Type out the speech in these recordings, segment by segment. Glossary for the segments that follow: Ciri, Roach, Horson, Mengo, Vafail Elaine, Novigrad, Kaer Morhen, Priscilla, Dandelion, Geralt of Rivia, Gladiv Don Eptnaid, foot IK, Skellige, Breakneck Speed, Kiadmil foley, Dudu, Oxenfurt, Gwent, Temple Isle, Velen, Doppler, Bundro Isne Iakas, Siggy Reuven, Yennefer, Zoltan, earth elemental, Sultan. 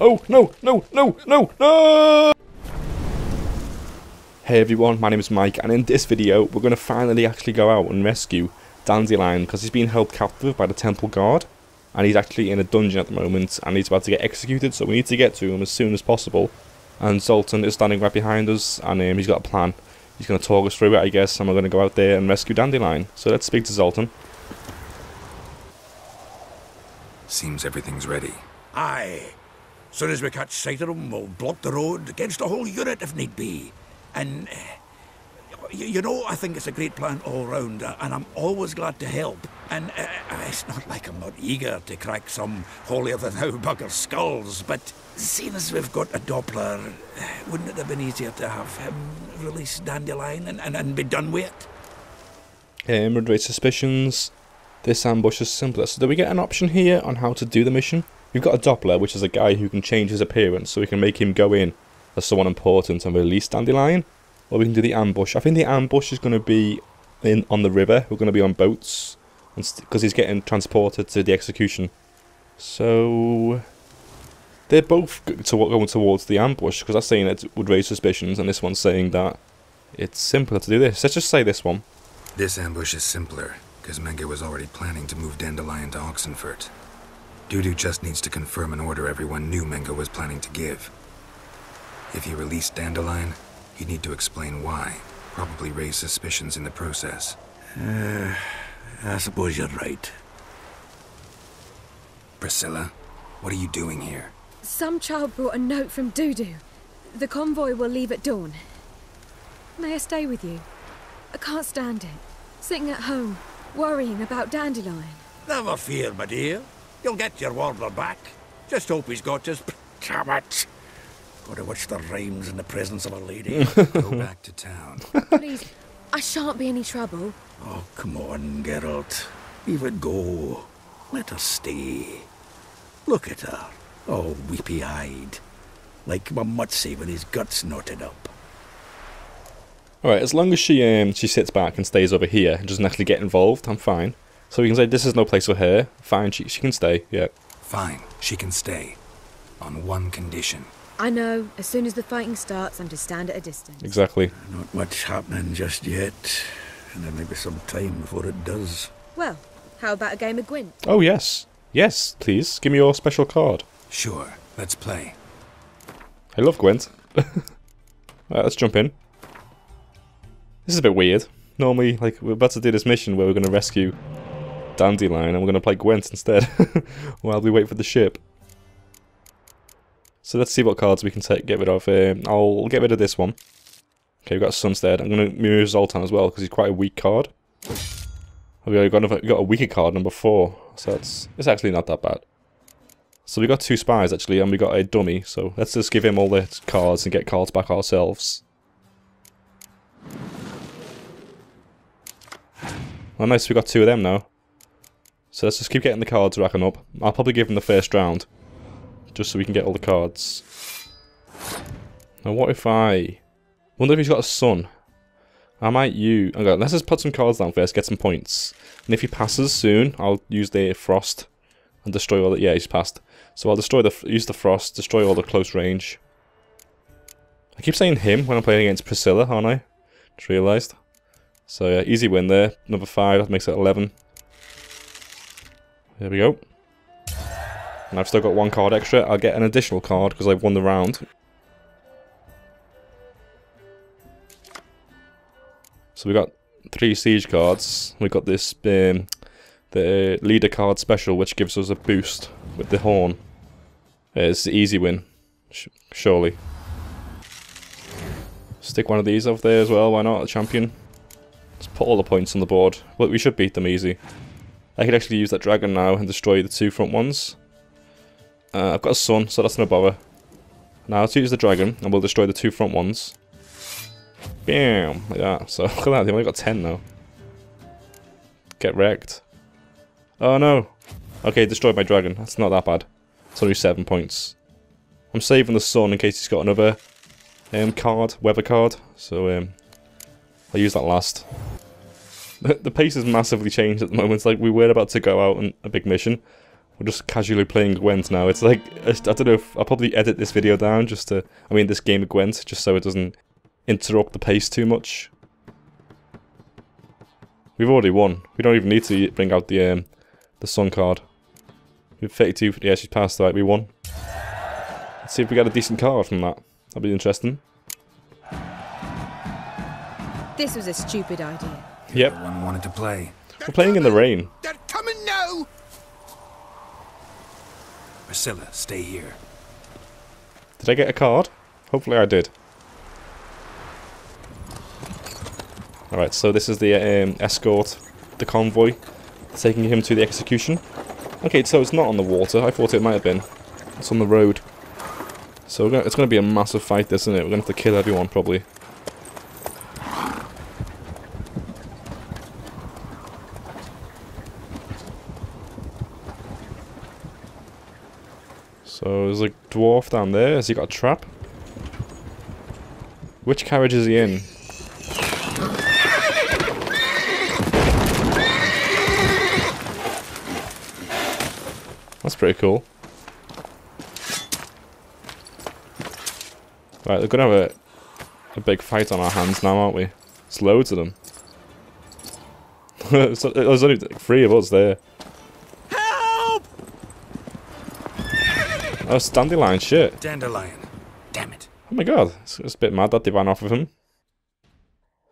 Oh, no, no, no, no, no! Hey everyone, my name is Mike, and in this video, we're going to finally actually go out and rescue Dandelion, because he's been held captive by the Temple Guard, and he's actually in a dungeon at the moment, and he's about to get executed, so we need to get to him as soon as possible. And Sultan is standing right behind us, and he's got a plan. He's going to talk us through it, I guess, and we're going to go out there and rescue Dandelion. So let's speak to Sultan. Seems everything's ready. Aye. Soon as we catch sight of them, we'll block the road against the whole unit if need be. And, you know, I think it's a great plan all round, and I'm always glad to help. And it's not like I'm not eager to crack some holier-than-thou bugger's skulls, but seeing as we've got a Doppler, wouldn't it have been easier to have him release Dandelion and be done with it? Moderate suspicions. This ambush is simpler. So do we get an option here on how to do the mission? We've got a Doppler, which is a guy who can change his appearance, so we can make him go in as someone important and release Dandelion. Or we can do the ambush. I think the ambush is going to be in on the river. We're going to be on boats, because he's getting transported to the execution. So they're both going towards the ambush, because that's saying it would raise suspicions, and this one's saying that it's simpler to do this. Let's just say this one. This ambush is simpler, because Mengo was already planning to move Dandelion to Oxenfurt. Dudu just needs to confirm an order everyone knew Mengo was planning to give. If he released Dandelion, he'd need to explain why, probably raise suspicions in the process. I suppose you're right. Priscilla, what are you doing here? Some child brought a note from Dudu. The convoy will leave at dawn. May I stay with you? I can't stand it. Sitting at home, worrying about Dandelion. Never fear, my dear. You'll get your warbler back. Just hope he's got his... Damn it! Gotta watch the rhymes in the presence of a lady. Go back to town. Please, I shan't be any trouble. Oh, come on, Geralt. Leave it go. Let her stay. Look at her. Oh, weepy-eyed. Like my Mutsy when his guts knotted up. Alright, as long as she sits back and stays over here and doesn't actually get involved, I'm fine. So we can say this is no place for her. Fine, she can stay, yeah. Fine, she can stay. On one condition. I know, as soon as the fighting starts, I'm to stand at a distance. Exactly. Not much happening just yet. And there may be some time before it does. Well, how about a game of Gwent? Oh, yes. Yes, please. Give me your special card. Sure, let's play. I love Gwent. Alright, let's jump in. This is a bit weird. Normally, like, we're about to do this mission where we're going to rescue Dandelion, and we're going to play Gwent instead while we wait for the ship. So let's see what cards we can get rid of. I'll get rid of this one. Okay, we've got Sunstead. I'm going to move Zoltan as well because he's quite a weak card. Okay, we've got a weaker card, number 4. So it's actually not that bad. So we've got 2 spies actually, and we got a dummy. So let's just give him all the cards and get cards back ourselves. Well, nice, we got 2 of them now. So let's just keep getting the cards racking up. I'll probably give them the first round. Just so we can get all the cards. Now what if I... wonder if he's got a son. I might use... okay, let's just put some cards down first, get some points. And if he passes soon, I'll use the frost. And destroy all the... yeah, he's passed. So I'll use the frost, destroy all the close range. I keep saying him when I'm playing against Priscilla, aren't I? Just realised. So yeah, easy win there. Number 5, that makes it 11. There we go. And I've still got 1 card extra. I'll get an additional card because I've won the round. So we got 3 siege cards. We got this the leader card special, which gives us a boost with the horn. It's the easy win, surely. Stick one of these over there as well. Why not? A champion. Let's put all the points on the board. Well, we should beat them easy. I could actually use that dragon now and destroy the 2 front ones. I've got a son, so that's no bother. Now let's use the dragon, and we'll destroy the 2 front ones. Bam! Like that. So, look at that, they've only got 10 now. Get wrecked. Oh no! Okay, destroyed my dragon. That's not that bad. It's only 7 points. I'm saving the son in case he's got another card, weather card. So, I'll use that last. The pace has massively changed at the moment. It's like we were about to go out on a big mission, We're just casually playing Gwent now. It's like, I don't know, if I'll probably edit this video down just to, I mean this game of Gwent, just so it doesn't interrupt the pace too much. We've already won. We don't even need to bring out the sun card. We've 32, yeah, she's passed, right, we won. Let's see if we get a decent card from that. That'll be interesting. This was a stupid idea. Yep. Everyone wanted to play. We're playing in the rain. They're coming now! Priscilla, stay here. Did I get a card? Hopefully I did. Alright, so this is the escort, the convoy, taking him to the execution. Okay, so it's not on the water. I thought it might have been. It's on the road. So we're gonna, it's going to be a massive fight, isn't it? We're going to have to kill everyone, probably. So there's a dwarf down there. Has he got a trap? Which carriage is he in? That's pretty cool. Right, we're gonna have a big fight on our hands now, aren't we? It's loads of them. There's only 3 of us there. Help! Oh, it's Dandelion, shit. Dandelion. Damn it. Oh my god, it's a bit mad that they ran off of him.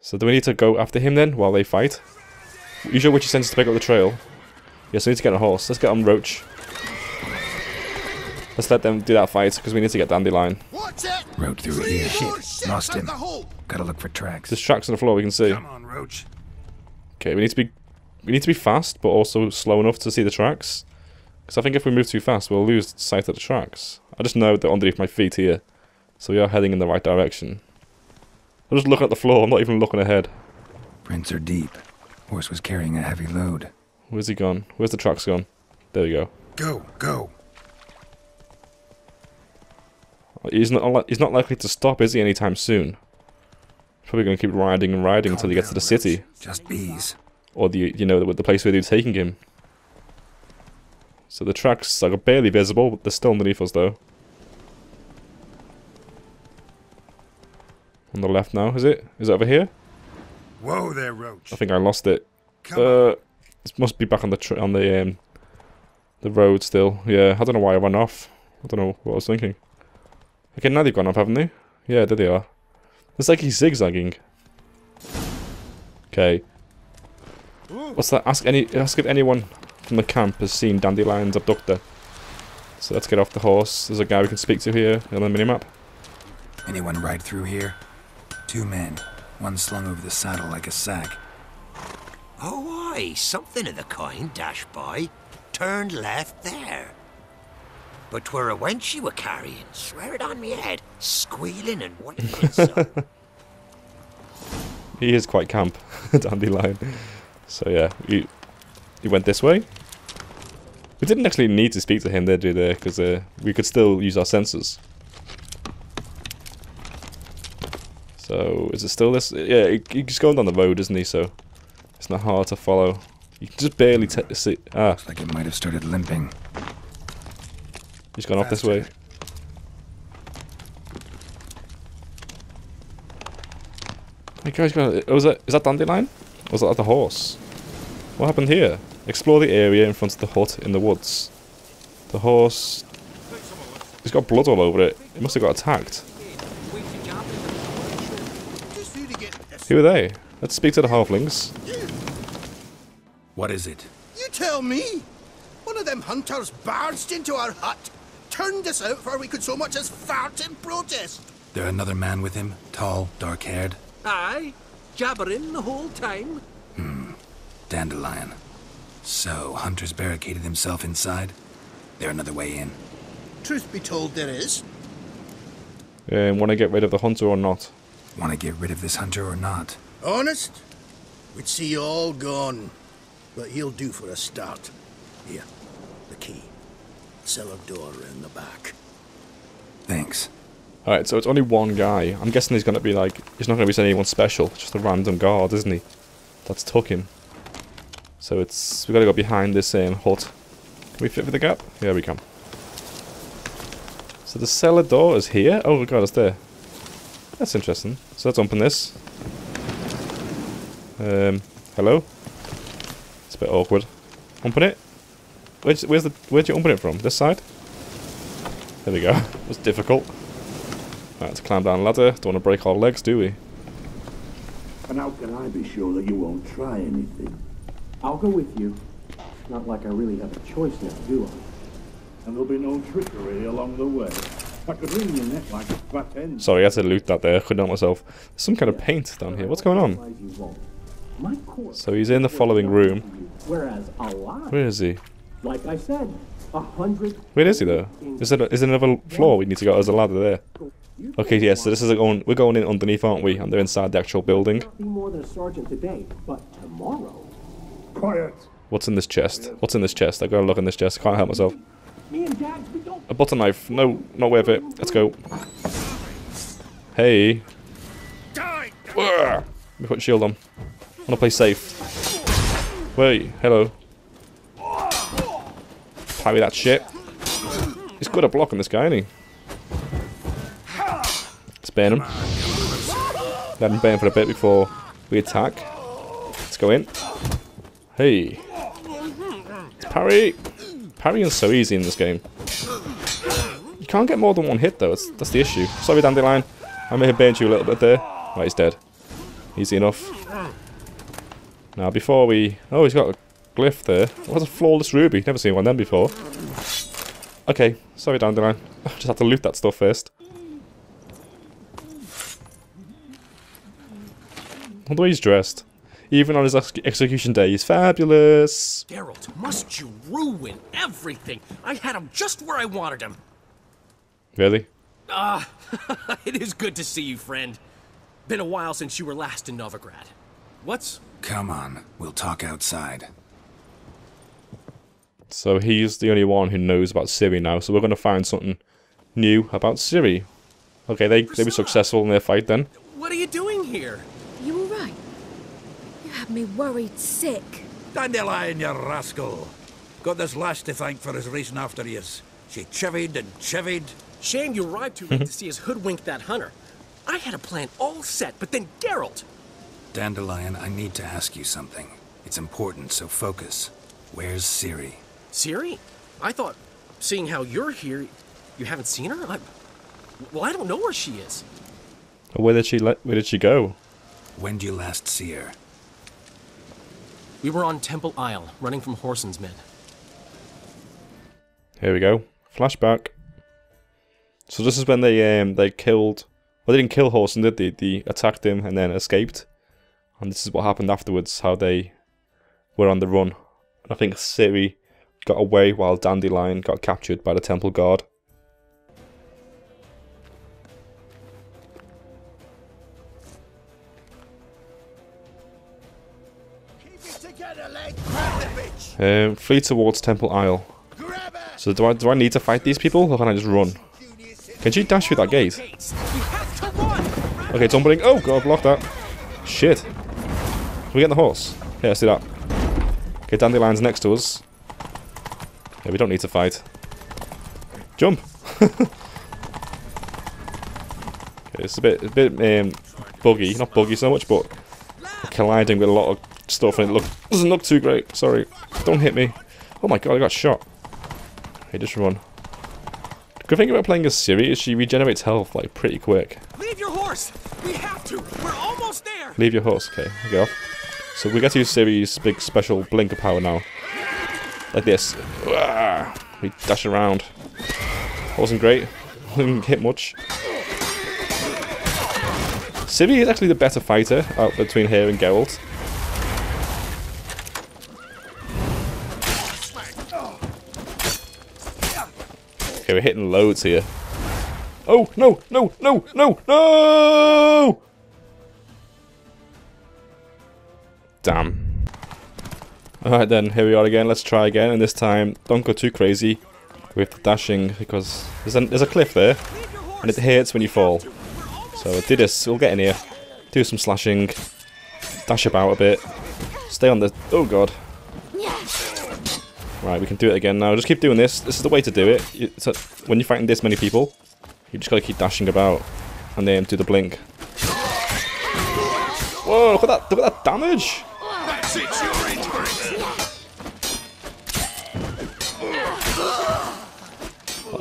So do we need to go after him then, while they fight? Usually witchy sends us to pick up the trail. Yes, we need to get a horse. Let's get on Roach. Let's let them do that fight, because we need to get Dandelion. Rode through it here. Shit. Lost him. Gotta look for tracks. There's tracks on the floor, we can see. Come on, Roach. Okay, we need to be fast, but also slow enough to see the tracks. Because I think if we move too fast, we'll lose sight of the tracks. I just know they're underneath my feet here. So we are heading in the right direction. I'm just looking at the floor, I'm not even looking ahead. Prints are deep. Horse was carrying a heavy load. Where's he gone? Where's the tracks gone? There we go. Go, go. He's not likely to stop, is he, anytime soon? Probably going to keep riding and riding until he gets to the city. Just bees. Or the, you know, the place where they're taking him. So the tracks are barely visible, but they're still underneath us though. On the left now, is it? Is it over here? Whoa there, Roach. I think I lost it. It must be back on the road still. Yeah, I don't know why I went off. I don't know what I was thinking. Okay, now they've gone up, haven't they? Yeah, there they are. It's like he's zigzagging. Okay. What's that? Ask if anyone from the camp has seen Dandelion's abductor. So let's get off the horse. There's a guy we can speak to here on the minimap. Anyone ride through here? 2 men. One slung over the saddle like a sack. Oh, aye. Something of the kind dashed by. Turned left there. But 'twere a wench she were carrying, swear it on me head, squealing and whining so. He is quite camp, Dandelion. So yeah, he went this way. We didn't actually need to speak to him there, did we? Because we could still use our senses. So is it still this? Yeah, he's going down the road, isn't he? So it's not hard to follow. You can just barely see. Ah, looks like it might have started limping. He's gone off this way. Hey guys, is that Dandelion? Or was that the horse? What happened here? Explore the area in front of the hut in the woods. The horse... He's got blood all over it. He must have got attacked. Who are they? Let's speak to the halflings. What is it? You tell me! One of them hunters barged into our hut. Turned us out before we could so much as fart in protest. There another man with him? Tall, dark-haired? Aye, jabbering the whole time. Dandelion. So, hunters barricaded himself inside? There another way in? Truth be told, there is. Want to get rid of the hunter or not? Want to get rid of this hunter or not? Honest? We'd see you all gone. But he'll do for a start. Here, the key. Cellar door in the back. Thanks. Alright, so it's only one guy. I'm guessing he's going to be like... He's not going to be sending anyone special. Just a random guard, isn't he? That's took him. So we've got to go behind this hut. Can we fit for the gap? Yeah, we can. So the cellar door is here? Oh god, it's there. That's interesting. So let's open this. Hello? It's a bit awkward. Open it? Where'd you open it from? This side? There we go. It was difficult. Right, let's climb down the ladder. Don't want to break our legs, do we? But how can I be sure that you won't try anything? I'll go with you. It's not like I really have a choice now, do I? And there'll be no trickery along the way. I could wring your neck like a fat end. Sorry, I had to loot that there. I couldn't help myself. There's some kind of paint down here. What's going on? So he's in the following room. Where is he? Like I said, 100. Where is he though? Is there another floor we need to go? There's a ladder there. Okay, yeah, so this is going. We're going in underneath, aren't we? And they're inside the actual building. Quiet. What's in this chest? What's in this chest? I gotta look in this chest. I can't help myself. A butter knife. No, not worth it. Let's go. Hey. Let me put shield on. I wanna play safe. Wait, hello. Carry that shit. He's good at blocking this guy, isn't he? Let's burn him. Let him burn for a bit before we attack. Let's go in. Hey. Let's parry. Parrying is so easy in this game. You can't get more than one hit though, that's the issue. Sorry, Dandelion. I may have burned you a little bit there. Right, he's dead. Easy enough. Now before we... Oh, he's got a glyph there. Oh, that's a flawless ruby. Never seen one then before. Okay, sorry Dandelion. I just had to loot that stuff first. Although he's dressed. Even on his execution day, he's fabulous. Geralt, must you ruin everything? I had him just where I wanted him. Really? Ah, it is good to see you, friend. Been a while since you were last in Novigrad. What's... Come on, we'll talk outside. So he's the only one who knows about Ciri now, so we're going to find something new about Ciri. Okay, they were successful in their fight then. What are you doing here? You alright? You had me worried sick. Dandelion, you rascal. Got this lass to thank for his racing after years. She chivied and chivied. Shame you arrived too late to see us hoodwink that hunter. I had a plan all set, but then Geralt... Dandelion, I need to ask you something. It's important, so focus. Where's Ciri? Ciri? I thought, seeing how you're here, you haven't seen her? Well, I don't know where she is. Where did she go? When did you last see her? We were on Temple Isle, running from Horson's men. Here we go. Flashback. So this is when they killed... Well, they didn't kill Horson, did they? They attacked him and then escaped. And this is what happened afterwards, how they were on the run. And I think Ciri got away while Dandelion got captured by the temple guard. Keep it together, leg. Grab the bitch. Flee towards Temple Isle. So do I need to fight these people, or can I just run? Can she dash through that gate? Okay, it's opening. Oh god, block that. Shit. Can we get the horse? Yeah, let's do that. Okay, Dandelion's next to us. Yeah, we don't need to fight. Jump! Okay, it's a bit buggy. Not buggy so much, but colliding with a lot of stuff and doesn't look too great. Sorry. Don't hit me. Oh my god, I got shot. Hey, just run. Good thing about playing as Ciri is she regenerates health like pretty quick. Leave your horse! We have to! We're almost there! Leave your horse, okay. Go off. So we get to use Ciri's big special blinker power now. Like this. We dash around. That wasn't great. Didn't hit much. Ciri is actually the better fighter out between her and Geralt. Okay, we're hitting loads here. Oh, no, no, no, no, no! Damn. Alright then, here we are again. Let's try again. And this time, don't go too crazy with the dashing, because there's a cliff there. And it hurts when you fall. So do this. We'll get in here. Do some slashing. Dash about a bit. Stay on the... Oh, God. Right, we can do it again now. Just keep doing this. This is the way to do it. It's like, when you're fighting this many people, you just gotta keep dashing about and then do the blink. Whoa, look at that damage! That's it, you're in for it.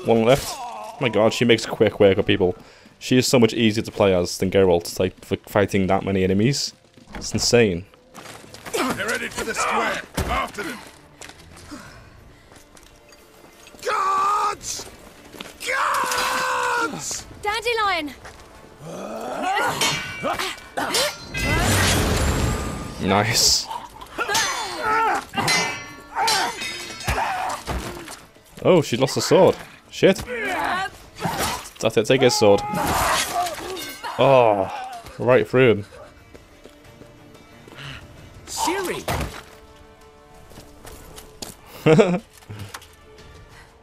One left. Oh my god, she makes quick work of people. She is so much easier to play as than Geralt, like, for fighting that many enemies. It's insane. They're headed for the square. After them. Guards! Guards! Dandelion! Nice. Oh, she lost her sword. Shit. That's it, take his sword. Oh, right through him. Ciri.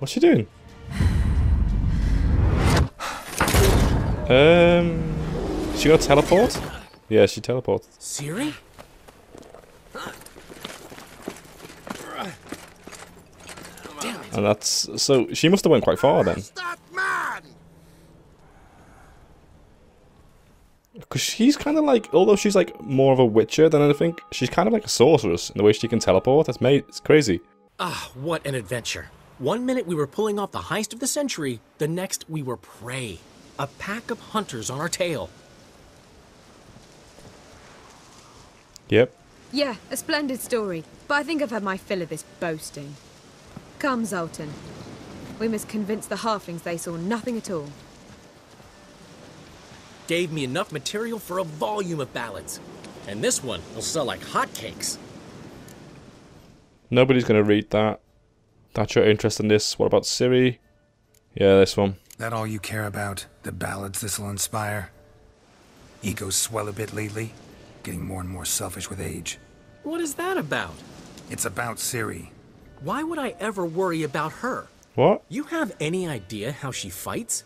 What's she doing? She got a teleport? Yeah, she teleported. Ciri? And that's so she must have went quite far then. Because she's kind of like, although she's like more of a witcher than anything, she's kind of like a sorceress in the way she can teleport. That's made, it's crazy. Ah, what an adventure. One minute we were pulling off the heist of the century, the next we were prey. A pack of hunters on our tail. Yep. Yeah, a splendid story, but I think I've had my fill of this boasting. Come, Zoltan. We must convince the halflings they saw nothing at all. Gave me enough material for a volume of ballads. And this one will sell like hotcakes. Nobody's going to read that. That's your interest in this. What about Ciri? Yeah, this one. That all you care about? The ballads this'll inspire? Ego swell a bit lately? Getting more and more selfish with age. What is that about? It's about Ciri. Why would I ever worry about her? What? You have any idea how she fights?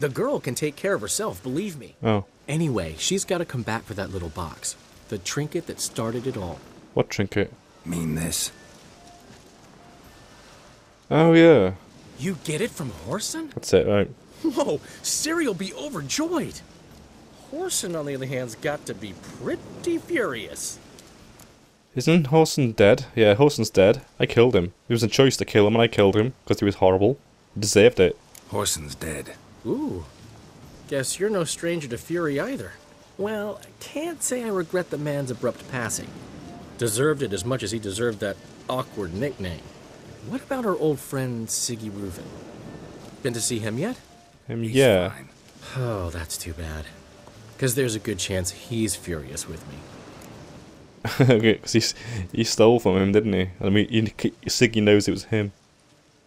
The girl can take care of herself, believe me. Oh. Anyway, she's got to come back for that little box. The trinket that started it all. What trinket? Mean this. Oh, yeah. You get it from Horson? That's it, right. Whoa, Ciri will be overjoyed. Horson, on the other hand, has got to be pretty furious. Isn't Horson dead? Yeah, Horson's dead. I killed him. It was a choice to kill him, and I killed him because he was horrible. I deserved it. Horson's dead. Ooh, guess you're no stranger to fury either. Well, I can't say I regret the man's abrupt passing. Deserved it as much as he deserved that awkward nickname. What about our old friend Siggy Reuven? Been to see him yet? Yeah. Fine. Oh, that's too bad. Because there's a good chance he's furious with me. Because he stole from him, didn't he? I mean, Siggy knows it was him.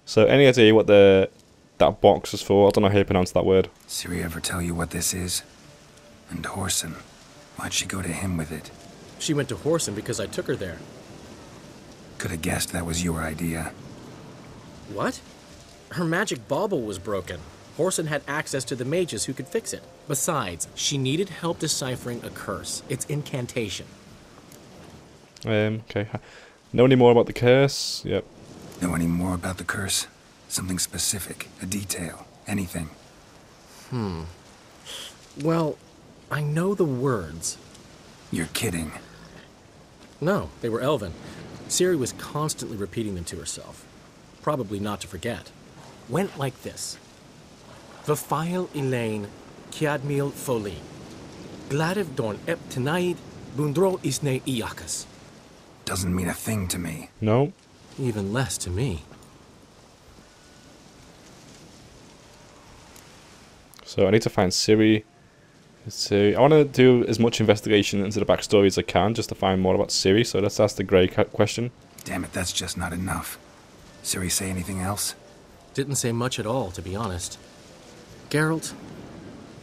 So any idea what the... that box is for? I don't know how you pronounce that word. Ciri ever tell you what this is? And Horson, why'd she go to him with it? She went to Horson because I took her there. Could have guessed that was your idea. What? Her magic bauble was broken. Horson had access to the mages who could fix it. Besides, she needed help deciphering a curse. It's incantation. Okay. Know any more about the curse? Yep. Know any more about the curse? Something specific, a detail, anything. Well, I know the words. You're kidding. No, they were Elven. Ciri was constantly repeating them to herself. Probably not to forget. Went like this. Vafail Elaine, Kiadmil foley. Gladiv Don Eptnaid, Bundro Isne Iakas. Doesn't mean a thing to me. No. Even less to me. So I need to find Ciri. So I want to do as much investigation into the backstory as I can, just to find more about Ciri. So let's ask the Grey Cat question. Damn it, that's just not enough. Ciri say anything else? Didn't say much at all, to be honest. Geralt,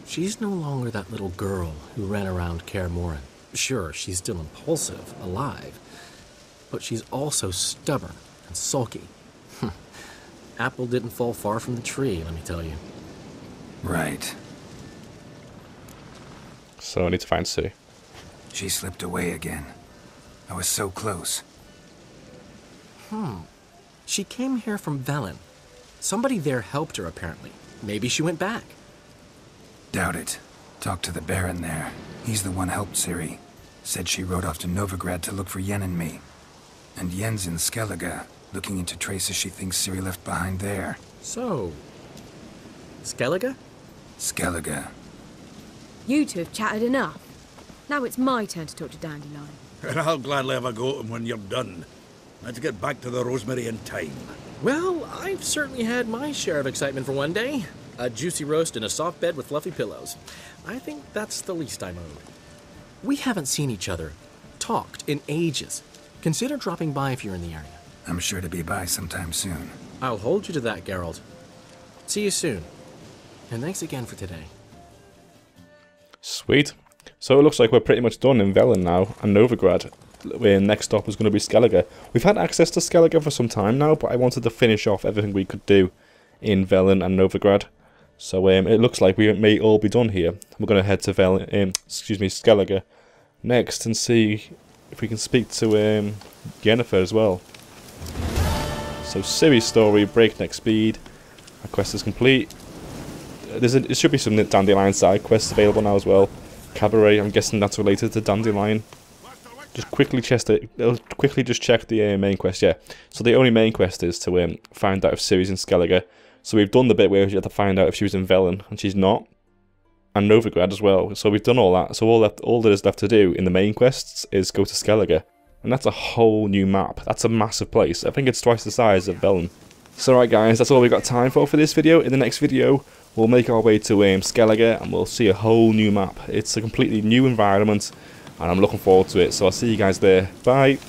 she's no longer that little girl who ran around Kaer Morhen. Sure, she's still impulsive, alive, but she's also stubborn and sulky. Apple didn't fall far from the tree, let me tell you. Right. So I need to find Ciri. She slipped away again. I was so close. She came here from Velen. Somebody there helped her, apparently. Maybe she went back. Doubt it. Talked to the Baron there. He's the one helped Ciri. Said she rode off to Novigrad to look for Yen and me. And Yen's in Skellige, looking into traces she thinks Ciri left behind there. So... Skellige? Skellige. You two have chatted enough. Now it's my turn to talk to Dandelion. And I'll gladly have a go at him when you're done. Let's get back to the rosemary in time. Well, I've certainly had my share of excitement for one day. A juicy roast and a soft bed with fluffy pillows. I think that's the least I'm owed. We haven't seen each other, talked in ages. Consider dropping by if you're in the area. I'm sure to be by sometime soon. I'll hold you to that, Geralt. See you soon. And thanks again for today. Sweet. So it looks like we're pretty much done in Velen now, and Novigrad. Our next stop is going to be Skellige. We've had access to Skellige for some time now, but I wanted to finish off everything we could do in Velen and Novigrad. So it looks like we may all be done here. We're going to head to Skellige next and see if we can speak to Yennefer as well. So Ciri's story, breakneck speed. Our quest is complete. There should be some Dandelion side quests available now as well. Cabaret, I'm guessing that's related to Dandelion. Just quickly check the main quest, yeah. So the only main quest is to find out if Ciri's in Skellige. So we've done the bit where we had to find out if she was in Velen, and she's not. And Novigrad as well. So we've done all that. So all that is left to do in the main quests is go to Skellige. And that's a whole new map. That's a massive place. I think it's twice the size of Velen. So right guys, that's all we've got time for this video. In the next video, we'll make our way to Skellige and we'll see a whole new map. It's a completely new environment and I'm looking forward to it. So I'll see you guys there. Bye!